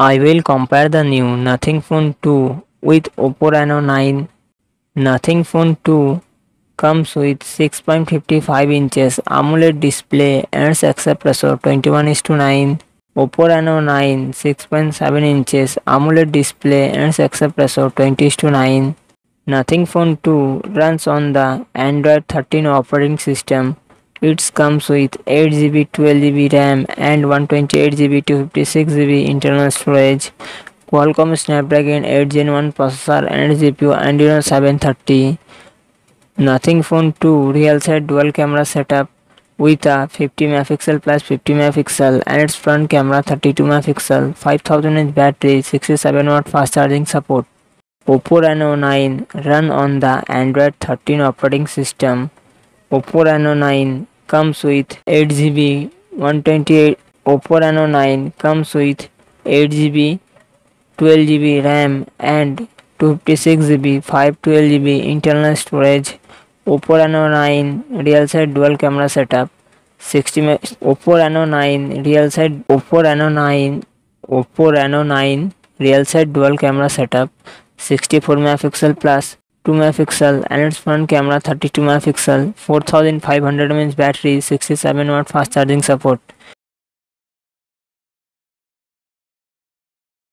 I will compare the new Nothing Phone 2 with Oppo Reno 9. Nothing Phone 2 comes with 6.55 inches AMOLED display and success ratio 21:9. Oppo Reno 9 6.7 inches AMOLED display and success ratio 20:9. Nothing Phone 2 runs on the Android 13 operating system. It comes with 8GB, 12GB RAM and 128GB, 256GB internal storage. Qualcomm Snapdragon 8 Gen 1 processor and GPU Adreno 730. Nothing Phone 2 real set dual camera setup with a 50MP plus 50MP and its front camera 32MP, 5000mAh battery, 67W fast charging support. Oppo Reno 9 run on the Android 13 operating system. Oppo Reno 9 comes with 8GB, 128. Oppo Reno 9 comes with 8GB, 12GB RAM and 256GB, 512GB internal storage. Oppo Reno 9 real set dual camera setup. Oppo Reno 9 real set dual camera setup. 64MP plus 2MP and its front camera 32MP, 4500mAh battery, 67W fast charging support.